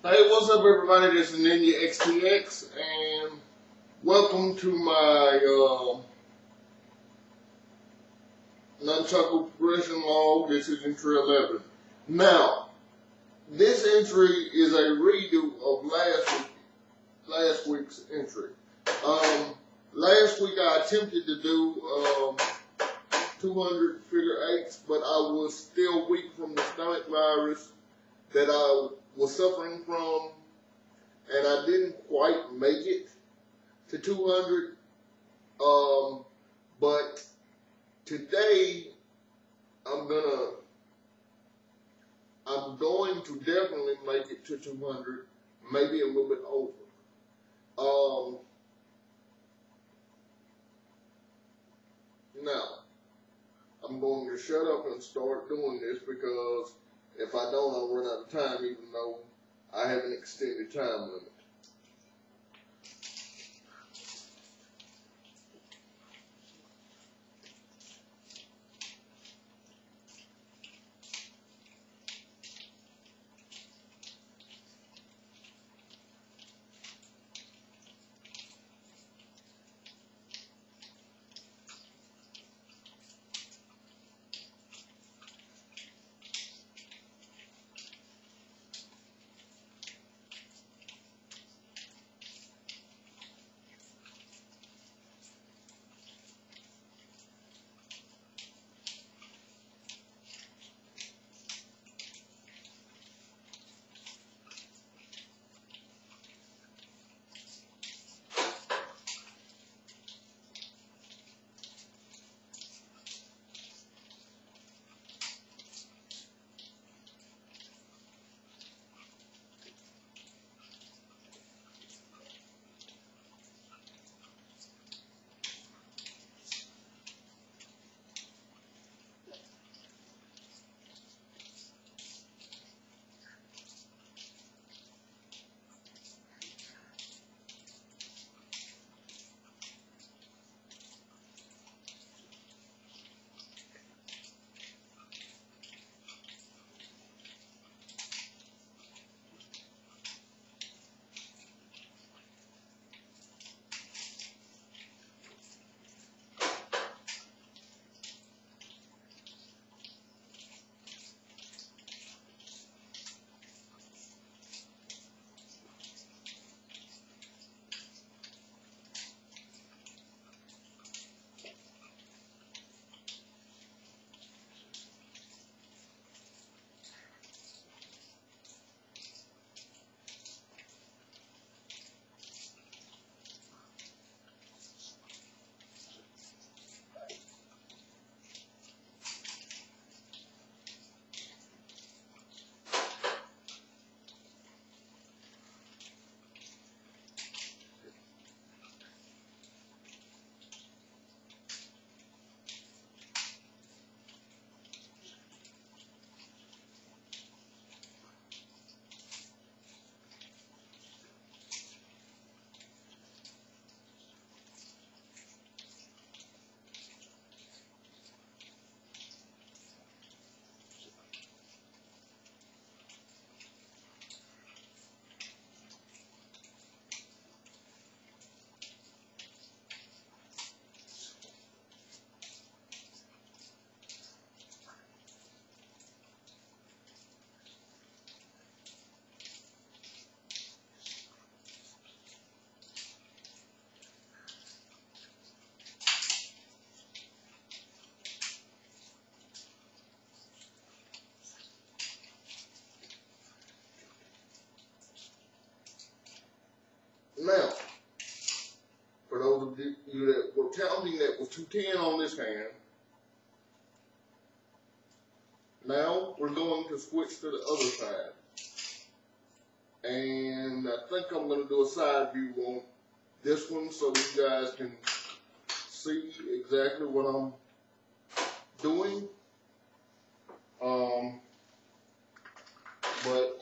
Hey, what's up everybody, this is Ninja XTX and welcome to my nunchaku progression log. This is entry 11. Now, this entry is a redo of last week's entry. Last week I attempted to do 200 figure eights, but I was still weak from the stomach virus that I was suffering from, and I didn't quite make it to 200, but today I'm going to definitely make it to 200, maybe a little bit over. Now, I'm going to shut up and start doing this, because if I don't, I'll run out of time, even though I have an extended time limit. Now, for those of you that were counting, that was 210 on this hand. Now we're going to switch to the other side. And I think I'm going to do a side view on this one so you guys can see exactly what I'm doing. But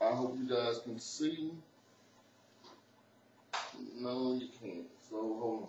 I hope you guys can see. No, you can't. So hold on.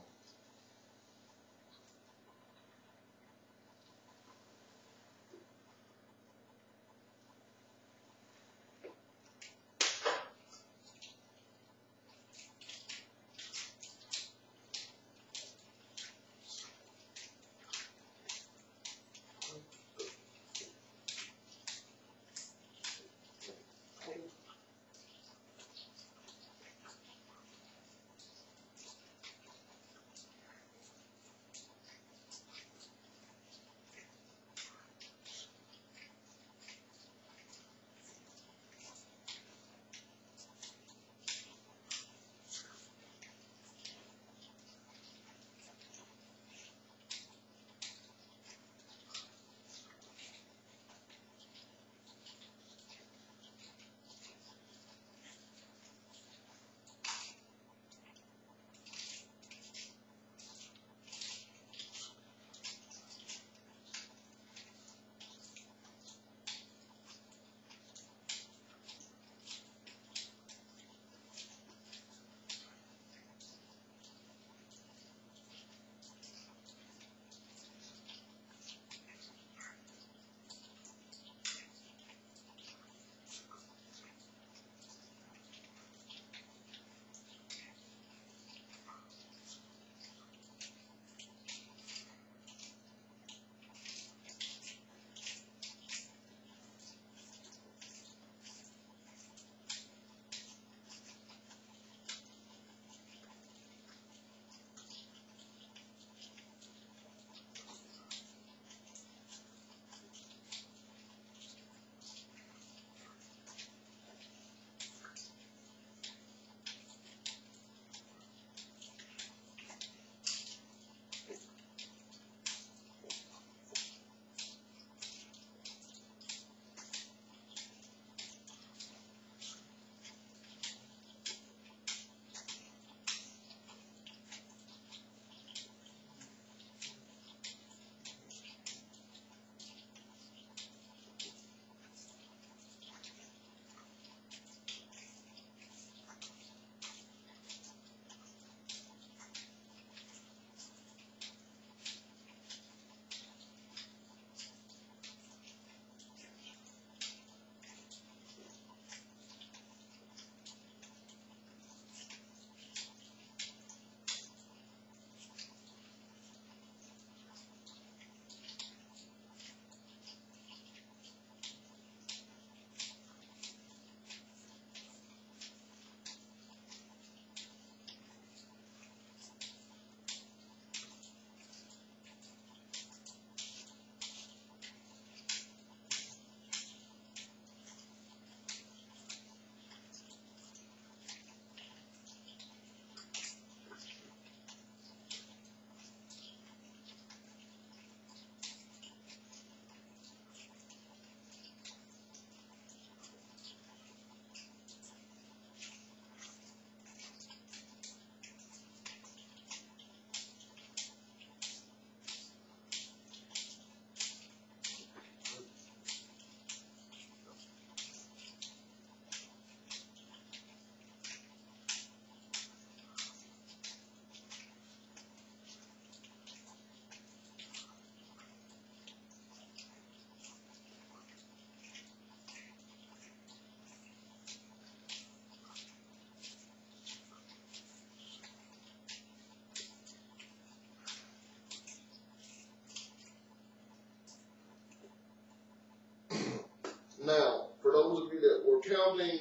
counting,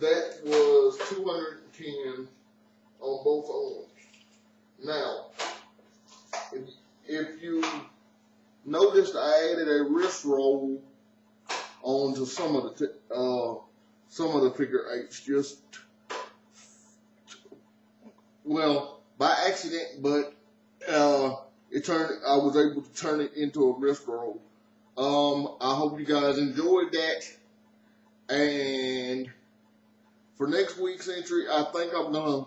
that was 210 on both arms. Now, if you noticed, I added a wrist roll onto some of the figure 8s, just well by accident, but I was able to turn it into a wrist roll. I hope you guys enjoyed that. And for next week's entry, I think I'm gonna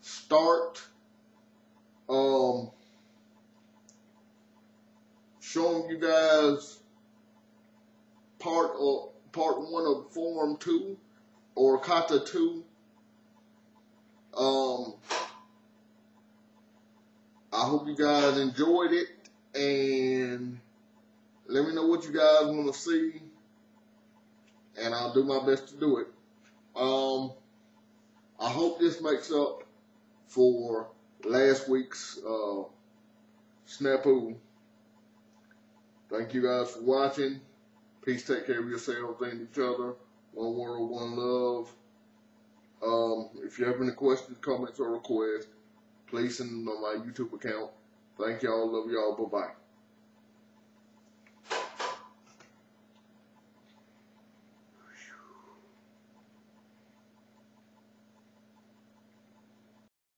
start showing you guys part 1 of Form 2 or Kata 2. I hope you guys enjoyed it, and let me know what you guys want to see, and I'll do my best to do it. I hope this makes up for last week's snafu. Thank you guys for watching. Please take care of yourselves and each other. One world, one love. If you have any questions, comments, or requests, please send them on my YouTube account. Thank y'all. Love y'all. Bye-bye.